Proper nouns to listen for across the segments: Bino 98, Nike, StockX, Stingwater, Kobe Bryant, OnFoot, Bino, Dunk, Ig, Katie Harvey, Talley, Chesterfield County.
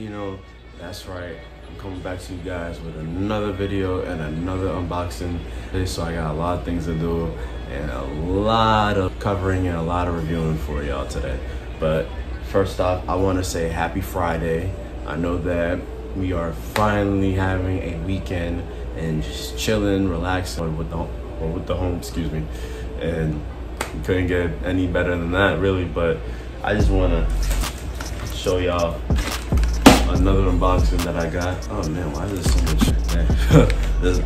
Bino. That's right, I'm coming back to you guys with another video and another unboxing. So I got a lot of things to do and a lot of covering and a lot of reviewing for y'all today. But first off, I want to say happy Friday. I know that we are finally having a weekend and just chilling, relaxing with the home, excuse me. And couldn't get any better than that, really. But I just want to show y'all another unboxing that I got. Oh man, why is there so much shit, man?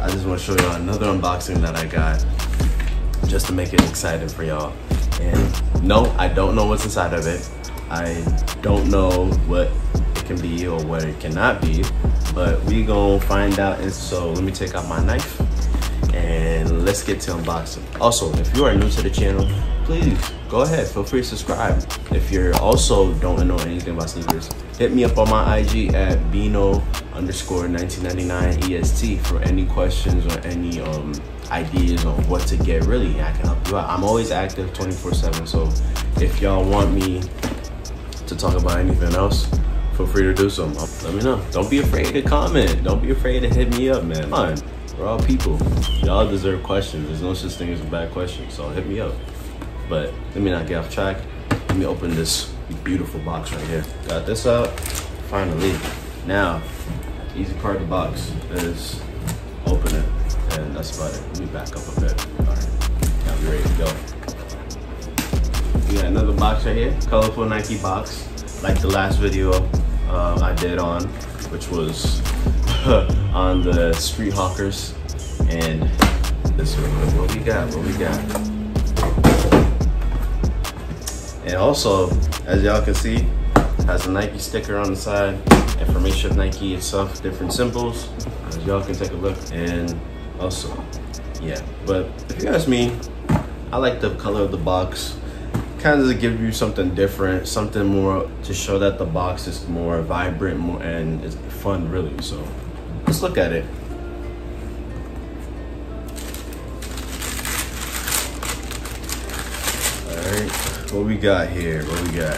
I just want to show y'all another unboxing that I got just to make it exciting for y'all. And no, I don't know what's inside of it. I don't know what it can be or what it cannot be, but we gonna find out. And so let me take out my knife and let's get to unboxing. Also, if you are new to the channel, please go ahead, feel free to subscribe. If you also don't know anything about sneakers, hit me up on my IG at Bino_1999 EST for any questions or any ideas on what to get. Really, I can help you out. I'm always active 24/7, so if y'all want me to talk about anything else, feel free to do so. Let me know. Don't be afraid to comment. Don't be afraid to hit me up, man. Come on. We're all people. Y'all deserve questions. There's no such thing as a bad question, so hit me up. But let me not get off track. Let me open this beautiful box right here. Got this out, finally. Now, easy part of the box is open it, and that's about it. Let me back up a bit. All right, now we're ready to go. We got another box right here, colorful Nike box, like the last video I did on, which was on the Street Hawkers. And this one, what we got. And also, as y'all can see, has a Nike sticker on the side, information of Nike itself, different symbols, as y'all can take a look. And also, yeah, but if you ask me, I like the color of the box. Kind of give you something different, something more to show that the box is more vibrant, more, and it's fun, really. So let's look at it. What we got here? What we got?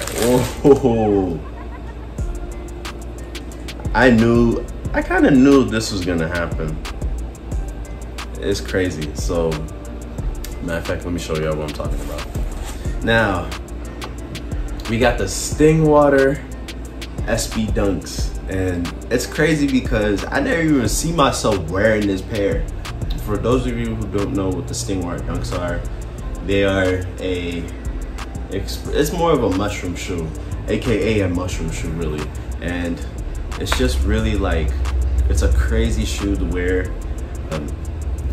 Oh, I kind of knew this was gonna happen. It's crazy. So, matter of fact, let me show y'all what I'm talking about. Now, we got the Stingwater SB Dunks, and it's crazy because I never even see myself wearing this pair. For those of you who don't know what the Stingwater Dunks are, they are a it's more of a mushroom shoe, aka a mushroom shoe, really. And it's just really like, it's a crazy shoe to wear.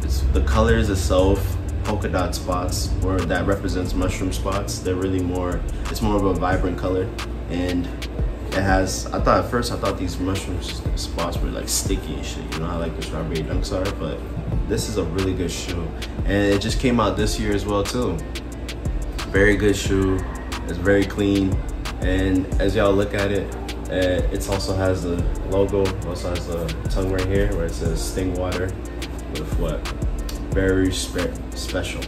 It's the colors itself, polka dot spots, or that represents mushroom spots. They're really more, it's more of a vibrant color. And it has, I thought at first, I thought these mushroom spots were like sticky and shit, you know how like the strawberry dunks are. But this is a really good shoe, and it just came out this year as well too. Very good shoe. It's very clean, and as y'all look at it, it also has a logo. It also has a tongue right here where it says Stingwater with what? Very special.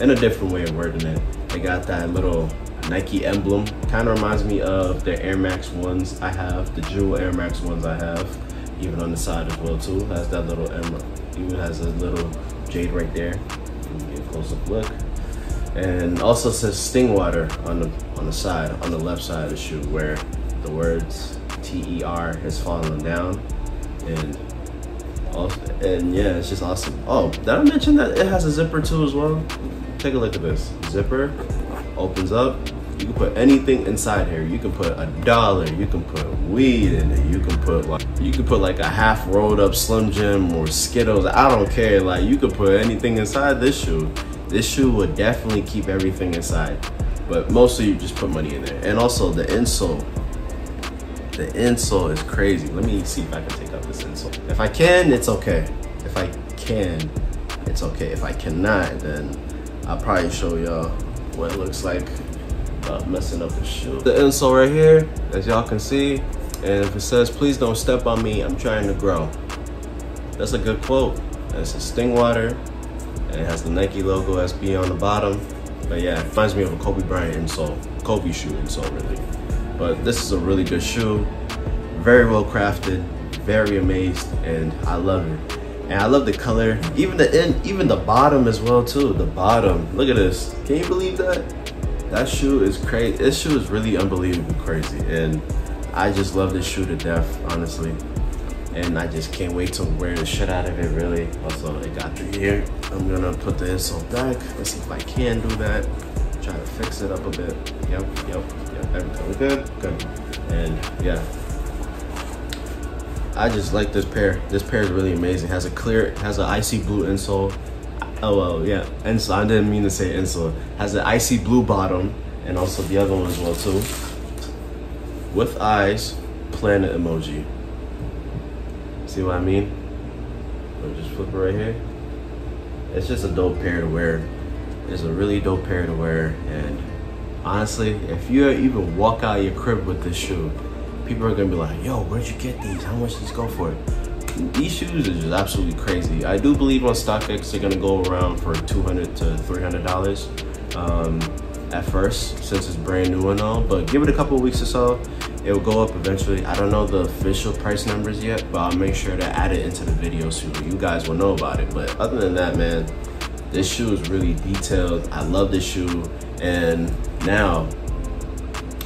And a different way of wording it. They got that little Nike emblem. Kind of reminds me of the Air Max ones I have, the Jewel Air Max ones I have. Even on the side as well too. Has that little emerald. Even has a little jade right there. Let me get a close-up look. And also says Stingwater on the side, on the left side of the shoe, where the words TER has fallen down. And also, and yeah, it's just awesome. Oh, did I mention that it has a zipper too as well? Take a look at this. Zipper opens up. You can put anything inside here. You can put $1, you can put weed in it, you can put like a half rolled up Slim Jim or Skittles. I don't care, like you could put anything inside this shoe. This shoe will definitely keep everything inside, but mostly you just put money in there. And also the insole is crazy. Let me see if I can take out this insole. If I can, it's okay. If I can, it's okay. If I cannot, then I'll probably show y'all what it looks like messing up the shoe. The insole right here, as y'all can see, and if it says, "Please don't step on me, I'm trying to grow." That's a good quote. It's a Stingwater. And it has the Nike logo SB on the bottom. But yeah, it reminds me of a Kobe Bryant insole, Kobe shoe insole, really. But this is a really good shoe, very well crafted, very amazed, and I love it. And I love the color, even the end, even the bottom as well too. The bottom, look at this. Can you believe that? That shoe is crazy. This shoe is really unbelievably crazy, and I just love this shoe to death, honestly. And I just can't wait to wear the shit out of it, really. Also, it got through here. I'm gonna put the insole back. Let's see if I can do that. Try to fix it up a bit. Yep. Everything good. And yeah, I just like this pair. This pair is really amazing. It has a clear, it has an icy blue insole. Oh well, yeah, insole. I didn't mean to say insole. It has an icy blue bottom, and also the other one as well too. With eyes, planet emoji. See what I mean? I'll just flip it right here. It's just a dope pair to wear. It's a really dope pair to wear. And honestly, if you even walk out of your crib with this shoe, people are gonna be like, yo, where'd you get these? How much these go for? These shoes are just absolutely crazy. I do believe on StockX, they're gonna go around for $200 to $300 at first, since it's brand new and all, but give it a couple weeks or so. It will go up eventually. I don't know the official price numbers yet, but I'll make sure to add it into the video so you guys will know about it. But other than that, man, this shoe is really detailed. I love this shoe. And now,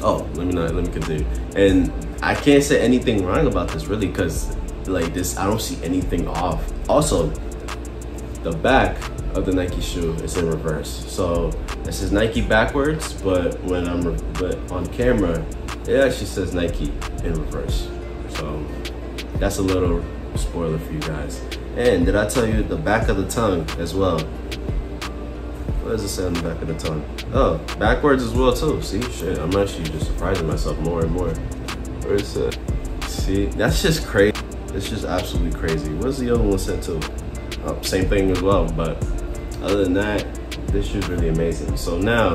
oh, let me continue. And I can't say anything wrong about this really, because like this, I don't see anything off. Also, the back of the Nike shoe is in reverse. So this is Nike backwards, but when but on camera, it actually says Nike in reverse. So that's a little spoiler for you guys. And did I tell you the back of the tongue as well? What does it say on the back of the tongue? Oh, backwards as well too. See, shit, I'm actually just surprising myself more and more. Where is it? See, that's just crazy. It's just absolutely crazy. What's the other one said too? Oh, same thing as well, but other than that, this shoe's really amazing. So now,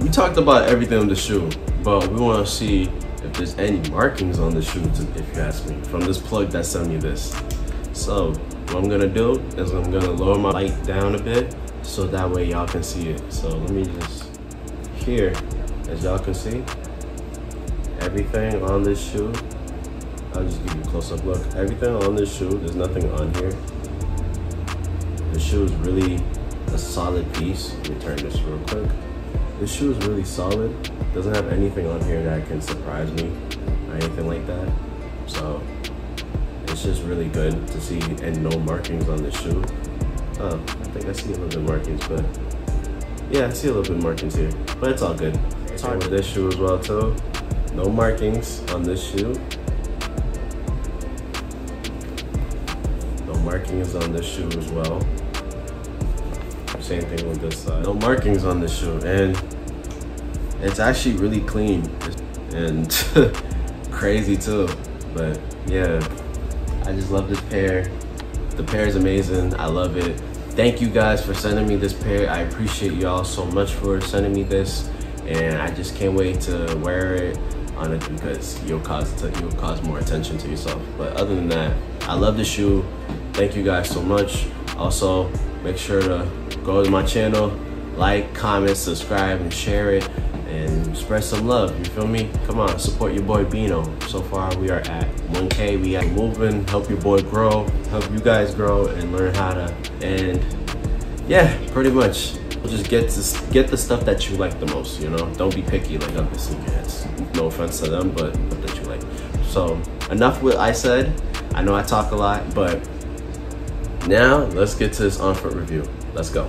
we talked about everything on the shoe, but we want to see if there's any markings on the shoe, if you ask me, from this plug that sent me this. So what I'm gonna do is I'm gonna lower my light down a bit so that way y'all can see it. So let me just, here, as y'all can see, everything on this shoe. I'll just give you a close-up look. Everything on this shoe, there's nothing on here. The shoe is really a solid piece. Let me turn this real quick. This shoe is really solid. Doesn't have anything on here that can surprise me or anything like that. So it's just really good to see, and no markings on this shoe. I think I see a little bit of markings, but yeah, I see a little bit of markings here, but it's all good. It's all right with this shoe as well too. No markings on this shoe. No markings on this shoe as well. Same thing with this side. No markings on this shoe, and it's actually really clean and crazy too. But yeah, I just love this pair. The pair is amazing. I love it. Thank you guys for sending me this pair. I appreciate y'all so much for sending me this, and I just can't wait to wear it on it, because you'll cause more attention to yourself. But other than that, I love the shoe. Thank you guys so much. Also, make sure to go to my channel, like, comment, subscribe, and share it, and spread some love, you feel me? Come on, support your boy Bino. So far, we are at 1K, we are moving, help your boy grow, help you guys grow and learn how to, and yeah, pretty much. Just get the stuff that you like the most, you know? Don't be picky like other sneakerheads. No offense to them, but that you like. So, enough with I said. I know I talk a lot, but now, let's get to this on-foot review. Let's go.